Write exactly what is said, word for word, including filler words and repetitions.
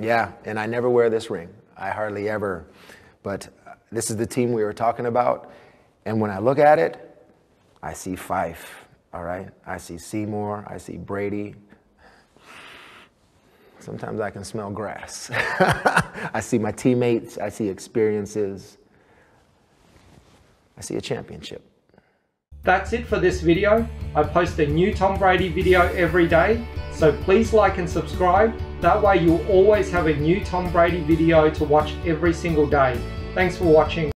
Yeah, and I never wear this ring. I hardly ever. But this is the team we were talking about. And when I look at it, I see Fife, all right? I see Seymour. I see Brady. Sometimes I can smell grass. I see my teammates. I see experiences. I see a championship. That's it for this video. I post a new Tom Brady video every day, so please like and subscribe. That way you'll always have a new Tom Brady video to watch every single day. Thanks for watching.